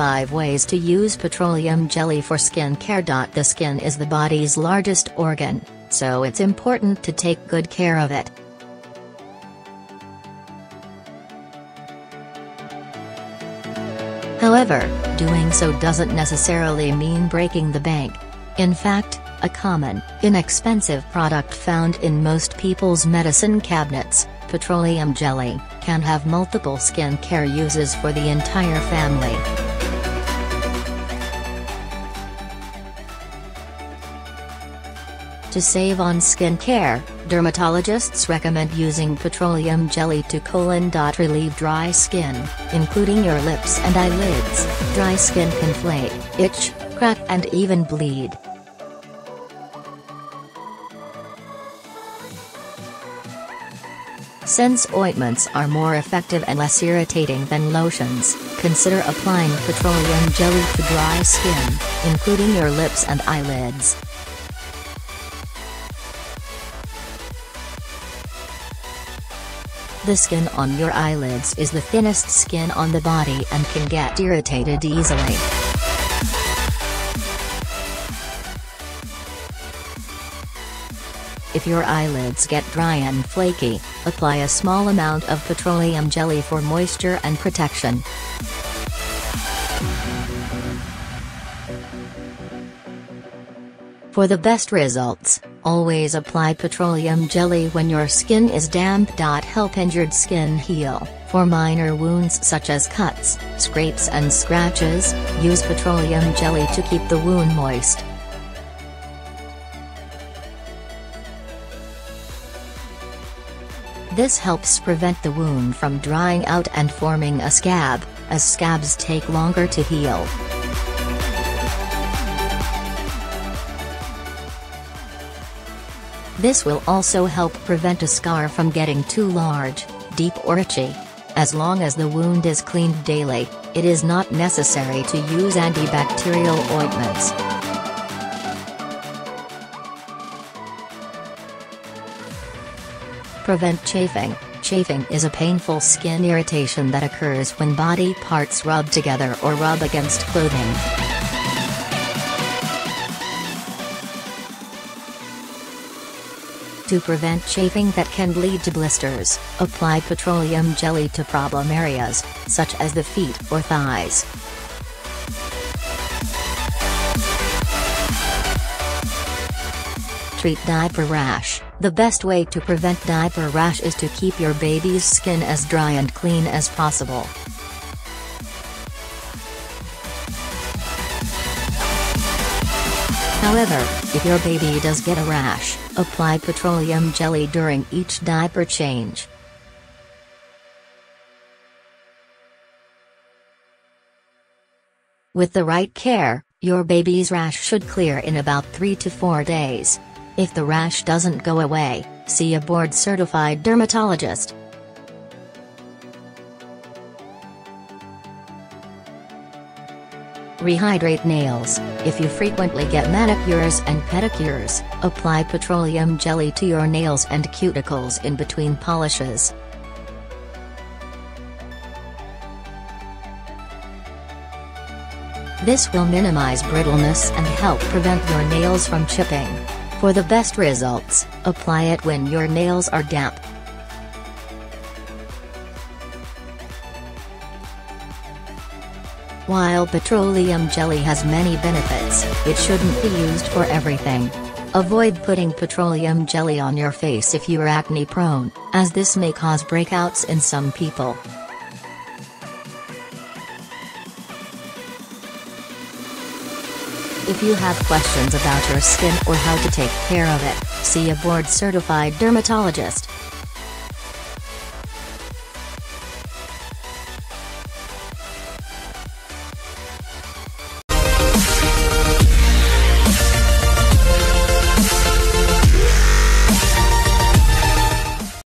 5 Ways to Use Petroleum Jelly for Skin Care. The skin is the body's largest organ, so it's important to take good care of it. However, doing so doesn't necessarily mean breaking the bank. In fact, a common, inexpensive product found in most people's medicine cabinets, petroleum jelly, can have multiple skin care uses for the entire family. To save on skin care, dermatologists recommend using petroleum jelly to relieve dry skin, including your lips and eyelids. Dry skin can flake, itch, crack and even bleed. Since ointments are more effective and less irritating than lotions, consider applying petroleum jelly to dry skin, including your lips and eyelids. The skin on your eyelids is the thinnest skin on the body and can get irritated easily. If your eyelids get dry and flaky, apply a small amount of petroleum jelly for moisture and protection. For the best results, always apply petroleum jelly when your skin is damp. Help injured skin heal. For minor wounds such as cuts, scrapes and scratches, use petroleum jelly to keep the wound moist. This helps prevent the wound from drying out and forming a scab, as scabs take longer to heal. This will also help prevent a scar from getting too large, deep or itchy. As long as the wound is cleaned daily, it is not necessary to use antibacterial ointments. Prevent chafing. Chafing is a painful skin irritation that occurs when body parts rub together or rub against clothing. To prevent chafing that can lead to blisters, apply petroleum jelly to problem areas, such as the feet or thighs. Treat diaper rash. The best way to prevent diaper rash is to keep your baby's skin as dry and clean as possible. However, if your baby does get a rash, apply petroleum jelly during each diaper change. With the right care, your baby's rash should clear in about 3 to 4 days. If the rash doesn't go away, see a board-certified dermatologist. Rehydrate nails. If you frequently get manicures and pedicures, apply petroleum jelly to your nails and cuticles in between polishes. This will minimize brittleness and help prevent your nails from chipping. For the best results, apply it when your nails are damp. While petroleum jelly has many benefits, it shouldn't be used for everything. Avoid putting petroleum jelly on your face if you are acne prone, as this may cause breakouts in some people. If you have questions about your skin or how to take care of it, see a board-certified dermatologist.